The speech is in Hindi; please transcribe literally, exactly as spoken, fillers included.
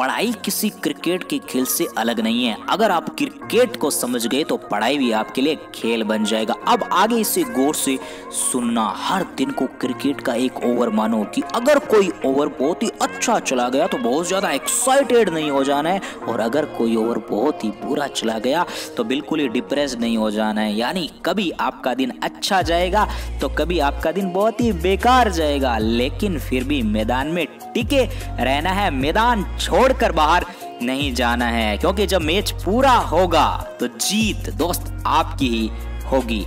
पढ़ाई किसी क्रिकेट के खेल से अलग नहीं है। अगर आप क्रिकेट को समझ गए तो पढ़ाई भी आपके लिए खेल बन जाएगा। अब आगे इसे गौर से सुनना। हर दिन को क्रिकेट का एक ओवर मानो कि अगर कोई ओवर बहुत ही अच्छा चला गया तो बहुत ज़्यादा एक्साइटेड नहीं हो जाना है, और अगर कोई ओवर बहुत ही बुरा चला गया तो बिल्कुल ही डिप्रेस नहीं हो जाना है। यानी कभी आपका दिन अच्छा जाएगा तो कभी आपका दिन बहुत ही बेकार जाएगा, लेकिन फिर भी मैदान में टिके रहना है, मैदान छोड़कर बाहर नहीं जाना है, क्योंकि जब मैच पूरा होगा तो जीत दोस्त आपकी ही होगी।